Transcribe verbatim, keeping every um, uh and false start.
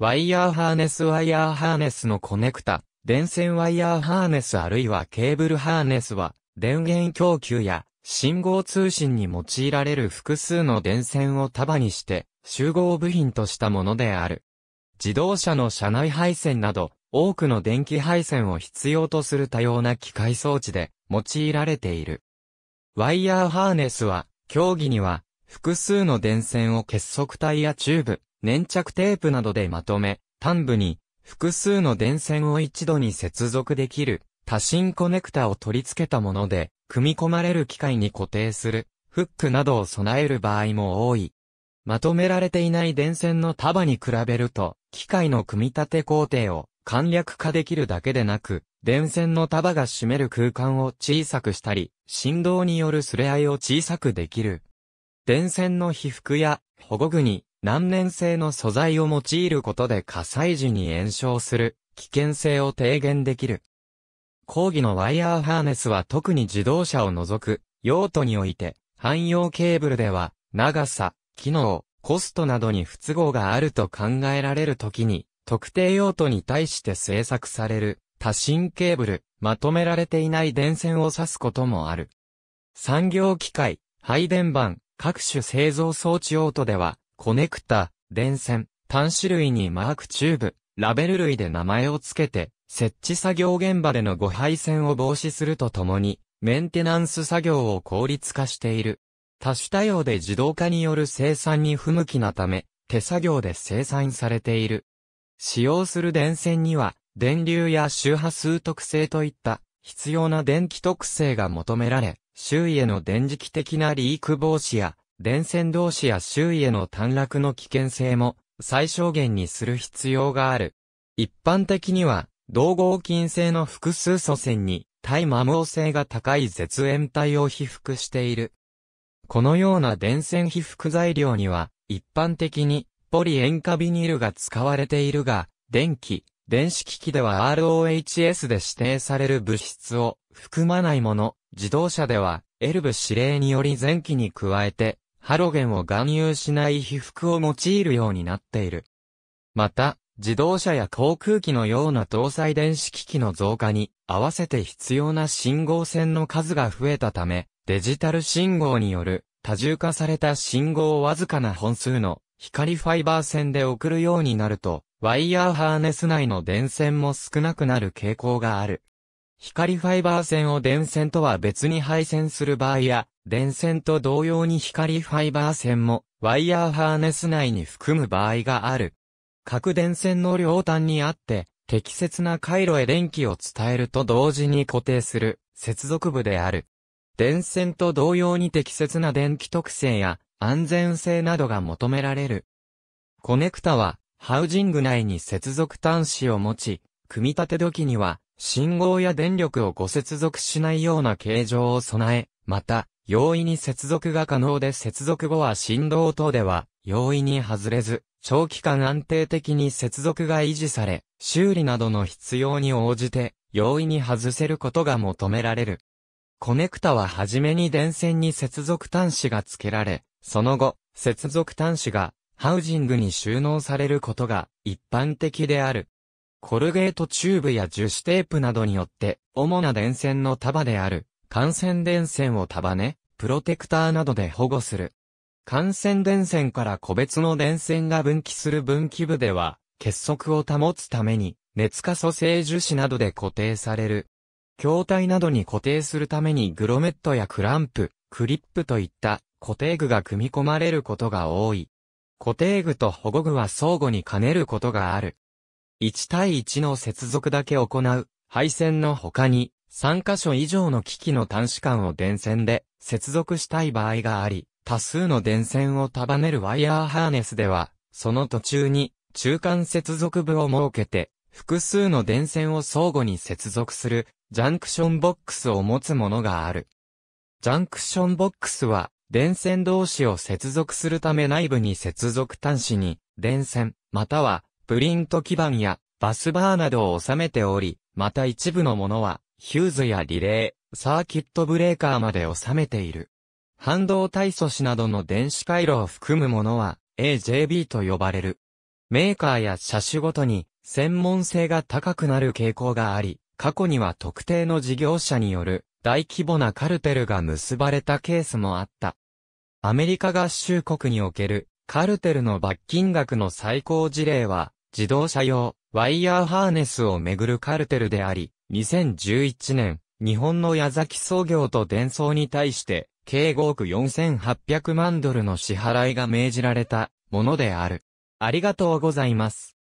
ワイヤーハーネスワイヤーハーネスのコネクタ、電線ワイヤーハーネスあるいはケーブルハーネスは、電源供給や信号通信に用いられる複数の電線を束にして、集合部品としたものである。自動車の車内配線など、多くの電気配線を必要とする多様な機械装置で用いられている。ワイヤーハーネスは、競技には、複数の電線を結束帯やチューブ、粘着テープなどでまとめ、端部に複数の電線を一度に接続できる多芯コネクタを取り付けたもので、組み込まれる機械に固定するフックなどを備える場合も多い。まとめられていない電線の束に比べると、機械の組み立て工程を簡略化できるだけでなく、電線の束が占める空間を小さくしたり、振動によるすれ合いを小さくできる。電線の被覆や保護具に難燃性の素材を用いることで火災時に延焼する危険性を低減できる。工技のワイヤーハーネスは特に自動車を除く用途において、汎用ケーブルでは長さ、機能、コストなどに不都合があると考えられるときに、特定用途に対して製作される多芯ケーブル、まとめられていない電線を指すこともある。産業機械、配電盤、各種製造装置用途では、コネクタ、電線、端子類にマークチューブ、ラベル類で名前を付けて、設置作業現場での誤配線を防止するとともに、メンテナンス作業を効率化している。多種多様で自動化による生産に不向きなため、手作業で生産されている。使用する電線には、電流や周波数特性といった、必要な電気特性が求められ、周囲への電磁気的なリーク防止や、電線同士や周囲への短絡の危険性も最小限にする必要がある。一般的には、銅合金製の複数素線に耐摩耗性が高い絶縁体を被覆している。このような電線被覆材料には、一般的にポリ塩化ビニールが使われているが、電気、電子機器では アールオーエイチエス で指定される物質を含まないもの、自動車では イーエルブイ 指令により前期に加えてハロゲンを含有しない被覆を用いるようになっている。また、自動車や航空機のような搭載電子機器の増加に合わせて必要な信号線の数が増えたため、デジタル信号による多重化された信号をわずかな本数の光ファイバー線で送るようになると、ワイヤーハーネス内の電線も少なくなる傾向がある。光ファイバー線を電線とは別に配線する場合や、電線と同様に光ファイバー線もワイヤーハーネス内に含む場合がある。各電線の両端にあって、適切な回路へ電気を伝えると同時に固定する接続部である。電線と同様に適切な電気特性や安全性などが求められる。コネクタは、ハウジング内に接続端子を持ち、組み立て時には、信号や電力を誤接続しないような形状を備え、また、容易に接続が可能で接続後は振動等では容易に外れず、長期間安定的に接続が維持され、修理などの必要に応じて容易に外せることが求められる。コネクタははじめに電線に接続端子が付けられ、その後、接続端子がハウジングに収納されることが一般的である。コルゲートチューブや樹脂テープなどによって、主な電線の束である、幹線電線を束ね、プロテクターなどで保護する。幹線電線から個別の電線が分岐する分岐部では、結束を保つために、熱可塑性樹脂などで固定される。筐体などに固定するためにグロメットやクランプ、クリップといった固定具が組み込まれることが多い。固定具と保護具は相互に兼ねることがある。いち対いちの接続だけ行う配線の他にさん箇所以上の機器の端子間を電線で接続したい場合があり、多数の電線を束ねるワイヤーハーネスでは、その途中に中間接続部を設けて複数の電線を相互に接続するジャンクションボックスを持つものがある。ジャンクションボックスは電線同士を接続するため内部に接続端子に電線またはプリント基板やバスバーなどを収めており、また一部のものはヒューズやリレー、サーキットブレーカーまで収めている。半導体素子などの電子回路を含むものは エージェービー と呼ばれる。メーカーや車種ごとに専門性が高くなる傾向があり、過去には特定の事業者による大規模なカルテルが結ばれたケースもあった。アメリカ合衆国におけるカルテルの罰金額の最高事例は自動車用ワイヤーハーネスをめぐるカルテルであり、にせんじゅういちねん、日本の矢崎総業とデンソーに対して、計ごおくよんせんはっぴゃくまんドルの支払いが命じられたものである。ありがとうございます。